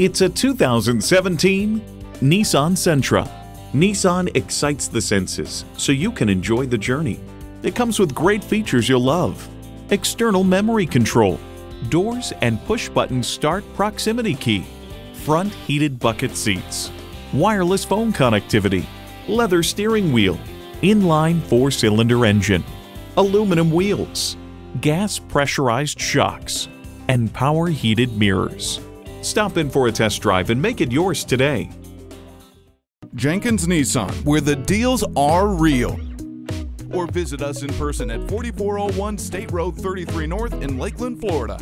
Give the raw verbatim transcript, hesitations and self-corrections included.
It's a two thousand seventeen Nissan Sentra. Nissan excites the senses so you can enjoy the journey. It comes with great features you'll love. External memory control, doors and push-button start proximity key, front heated bucket seats, wireless phone connectivity, leather steering wheel, inline four-cylinder engine, aluminum wheels, gas pressurized shocks, and power heated mirrors. Stop in for a test drive and make it yours today. Jenkins Nissan, where the deals are real. Or visit us in person at forty-four oh one State Road thirty-three North in Lakeland, Florida.